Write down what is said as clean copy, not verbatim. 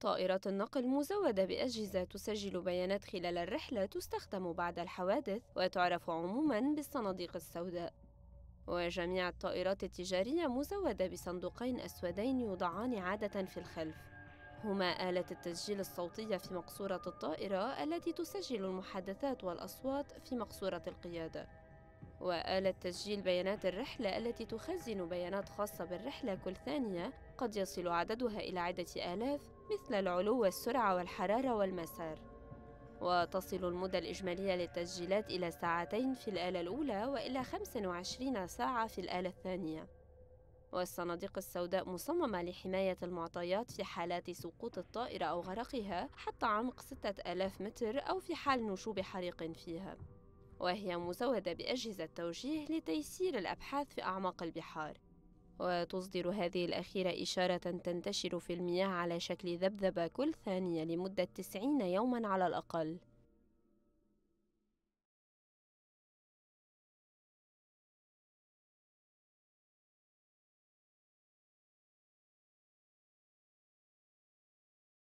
طائرات النقل مزودة بأجهزة تسجل بيانات خلال الرحلة تستخدم بعد الحوادث وتعرف عموماً بالصناديق السوداء. وجميع الطائرات التجارية مزودة بصندوقين أسودين يوضعان عادة في الخلف، هما آلة التسجيل الصوتية في مقصورة الطائرة التي تسجل المحادثات والأصوات في مقصورة القيادة، وآلة تسجيل بيانات الرحلة التي تخزن بيانات خاصة بالرحلة كل ثانية قد يصل عددها إلى عدة آلاف، مثل العلو والسرعة والحرارة والمسار. وتصل المدة الإجمالية للتسجيلات إلى ساعتين في الآلة الأولى وإلى 25 ساعة في الآلة الثانية. والصناديق السوداء مصممة لحماية المعطيات في حالات سقوط الطائرة أو غرقها حتى عمق 6000 متر أو في حال نشوب حريق فيها، وهي مزودة بأجهزة توجيه لتيسير الأبحاث في أعماق البحار. وتصدر هذه الأخيرة إشارة تنتشر في المياه على شكل ذبذبة كل ثانية لمدة 90 يوماً على الأقل.